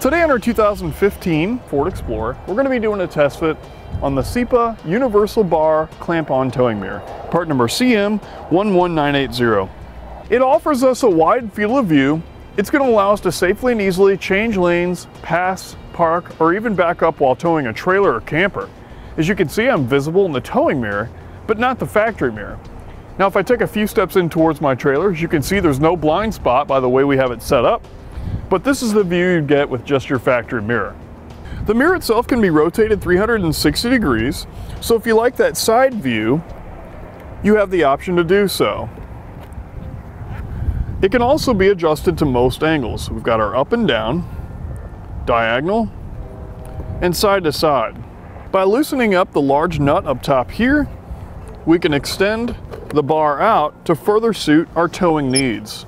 Today on our 2015 Ford Explorer, we're going to be doing a test fit on the CIPA Universal Bar Clamp-On Towing Mirror, part number CM11980. It offers us a wide field of view. It's going to allow us to safely and easily change lanes, pass, park, or even back up while towing a trailer or camper. As you can see, I'm visible in the towing mirror, but not the factory mirror. Now, if I take a few steps in towards my trailer, as you can see, there's no blind spot by the way we have it set up. But this is the view you get with just your factory mirror. The mirror itself can be rotated 360 degrees, so if you like that side view, you have the option to do so. It can also be adjusted to most angles. We've got our up and down, diagonal, and side to side. By loosening up the large nut up top here, we can extend the bar out to further suit our towing needs.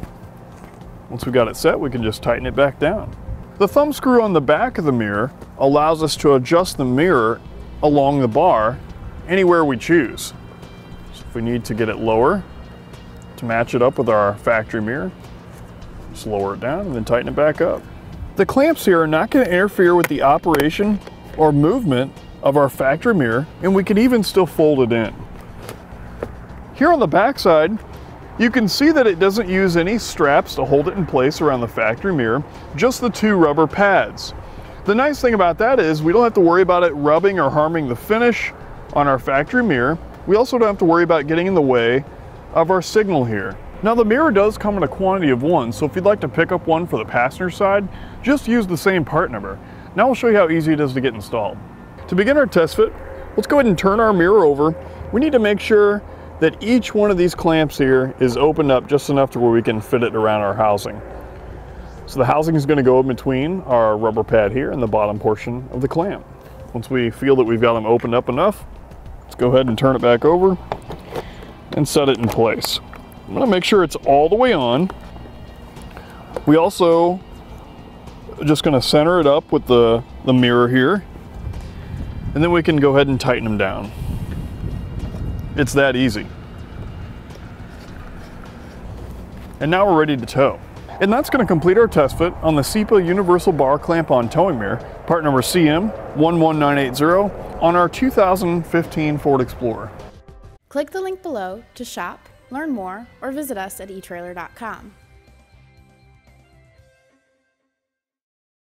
Once we've got it set, we can just tighten it back down. The thumb screw on the back of the mirror allows us to adjust the mirror along the bar anywhere we choose. So if we need to get it lower to match it up with our factory mirror, just lower it down and then tighten it back up. The clamps here are not going to interfere with the operation or movement of our factory mirror, and we can even still fold it in. Here on the back side, you can see that it doesn't use any straps to hold it in place around the factory mirror, just the two rubber pads. The nice thing about that is we don't have to worry about it rubbing or harming the finish on our factory mirror. We also don't have to worry about getting in the way of our signal here. Now, the mirror does come in a quantity of one, so if you'd like to pick up one for the passenger side, just use the same part number. Now we'll show you how easy it is to get installed. To begin our test fit, let's go ahead and turn our mirror over. We need to make sure that each one of these clamps here is opened up just enough to where we can fit it around our housing. So the housing is going to go in between our rubber pad here and the bottom portion of the clamp. Once we feel that we've got them opened up enough, let's go ahead and turn it back over and set it in place. I'm going to make sure it's all the way on. We also are just going to center it up with the mirror here, and then we can go ahead and tighten them down. It's that easy. And now we're ready to tow. And that's going to complete our test fit on the CIPA Universal Bar Clamp-On Towing Mirror, part number CM11980, on our 2015 Ford Explorer. Click the link below to shop, learn more, or visit us at eTrailer.com.